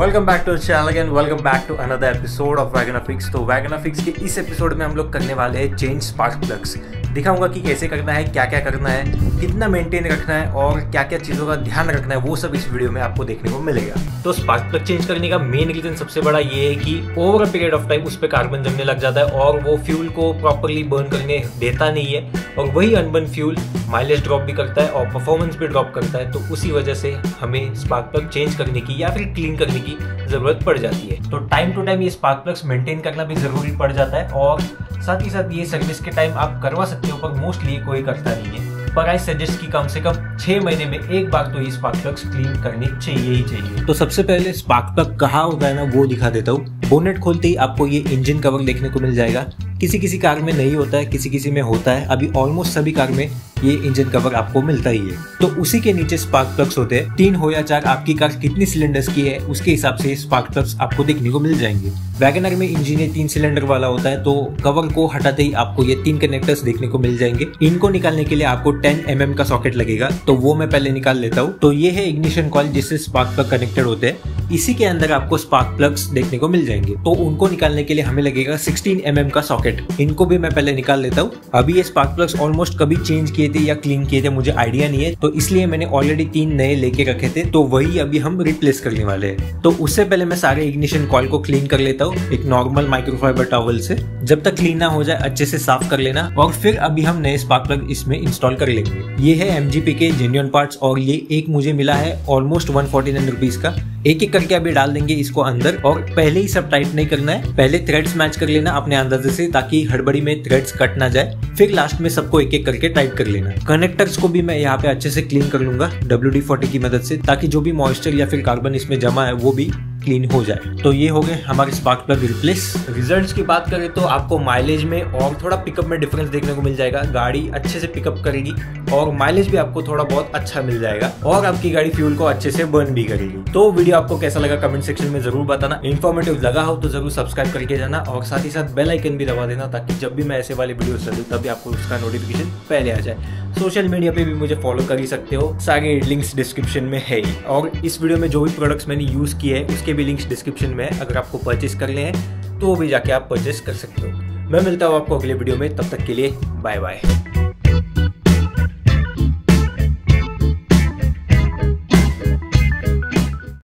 Welcome back to channel again, welcome back to another episode of Wagnafix. तो Wagnafix के इस episode में हम लोग करने वाले हैं चेंज स्पार्क प्लग्स। दिखाऊंगा कि कैसे करना है, क्या क्या करना है, कितना मेंटेन रखना है और क्या क्या चीज़ों का ध्यान रखना है, वो सब इस वीडियो में आपको देखने को मिलेगा। तो स्पार्क प्लग चेंज करने का मेन रीजन सबसे बड़ा ये है कि over a period of time उस पर कार्बन जमने लग जाता है और वो फ्यूल को प्रॉपरली बर्न करने देता नहीं है, और वही अनबर्न फ्यूल माइलेज ड्रॉप भी करता है और परफॉर्मेंस भी ड्रॉप करता है। तो उसी वजह से हमें स्पार्क प्लग चेंज करने की या फिर क्लीन करने की ज़रूरत पड़ जाती है। तो टाइम टू टाइम ये स्पार्क प्लग्स मेंटेन करना भी ज़रूरी पड़ जाता है, और साथ ही साथ ये सर्विस के टाइम आप करवा सकते हो, पर मोस्टली कोई करता नहीं है। पर आई सजेस्ट कि कम से कम 6 महीने में एक बार तो ये स्पार्क प्लग्स क्लीन करने चाहिए ही चाहिए। तो सबसे पहले स्पार्क प्लग कहाँ होता है ना, वो दिखा देता हूँ। बोनेट खोलते ही आपको ये इंजन कवर देखने को मिल जाएगा। किसी किसी कार में नहीं होता है, किसी किसी में होता है। अभी ऑलमोस्ट सभी कार में ये इंजन कवर आपको मिलता ही है। तो उसी के नीचे स्पार्क प्लग्स होते हैं, 3 हो या 4। आपकी कार कितनी सिलेंडर्स की है उसके हिसाब से स्पार्क प्लग्स आपको देखने को मिल जाएंगे। वैगनर में इंजन ये 3 सिलेंडर वाला होता है, तो कवर को हटाते ही आपको ये 3 कनेक्टर्स देखने को मिल जाएंगे। इनको निकालने के लिए आपको 10 mm का सॉकेट लगेगा, तो वो मैं पहले निकाल लेता हूँ। तो ये है इग्निशन कॉइल जिससे स्पार्क प्लग कनेक्टेड होते हैं। इसी के अंदर आपको स्पार्क प्लग्स देखने को मिल जाएंगे। तो उनको निकालने के लिए हमें लगेगा 16 mm का सॉकेट। इनको भी मैं पहले निकाल लेता हूँ। अभी ये स्पार्क प्लग्स ऑलमोस्ट कभी चेंज किए थे या क्लीन किए थे मुझे आइडिया नहीं है, तो इसलिए मैंने ऑलरेडी 3 नए लेके रखे थे, तो वही अभी हम रिप्लेस करने वाले हैं। तो उससे पहले मैं सारे इग्निशन कॉइल को क्लीन कर लेता हूँ एक नॉर्मल माइक्रोफाइबर टॉवल से। जब तक क्लीन ना हो जाए अच्छे से साफ कर लेना, और फिर अभी हम नए स्पार्क प्लग इसमें इंस्टॉल कर लेंगे। ये है एमजीपी के जेन्युइन पार्ट्स, और ये एक मुझे मिला है ऑलमोस्ट 149 रुपीज का। एक एक करके अभी डाल देंगे इसको अंदर, और पहले ही सब टाइट नहीं करना है। पहले थ्रेड्स मैच कर लेना अपने अंदाजे से, ताकि हड़बड़ी में थ्रेड्स कट ना जाए। फिर लास्ट में सबको एक एक करके टाइट कर लेना। कनेक्टर्स को भी मैं यहाँ पे अच्छे से क्लीन कर लूंगा WD40 की मदद से, ताकि जो भी मॉइस्चर या फिर कार्बन इसमें जमा है वो भी क्लीन हो जाए। तो ये हो गए हमारे स्पार्क प्लग रिप्लेस। रिजल्ट्स की बात करें तो आपको माइलेज में और थोड़ा पिकअप में डिफरेंस देखने को मिल जाएगा। गाड़ी अच्छे से पिकअप करेगी और माइलेज भी आपको थोड़ा बहुत अच्छा मिल जाएगा, और आपकी गाड़ी फ्यूल को अच्छे से बर्न भी करेगी। तो वीडियो आपको कैसा लगा कमेंट सेक्शन में जरूर बताना। इन्फॉर्मेटिव लगा हो तो जरूर सब्सक्राइब करके जाना, और साथ ही साथ बेल आइकन भी दबा देना, ताकि जब भी मैं ऐसे वाले वीडियो डालूं तभी आपको उसका नोटिफिकेशन पहले आ जाए। सोशल मीडिया पे भी मुझे फॉलो कर ही सकते हो, सारे लिंक्स डिस्क्रिप्शन में है ही। और इस वीडियो में जो भी प्रोडक्ट्स मैंने यूज़ किए हैं उसके भी लिंक्स डिस्क्रिप्शन में है। अगर आपको परचेस करने हैं तो वो भी जाके आप परचेस कर सकते हो। मैं मिलता हूँ आपको अगले वीडियो में, तब तक के लिए बाय बाय।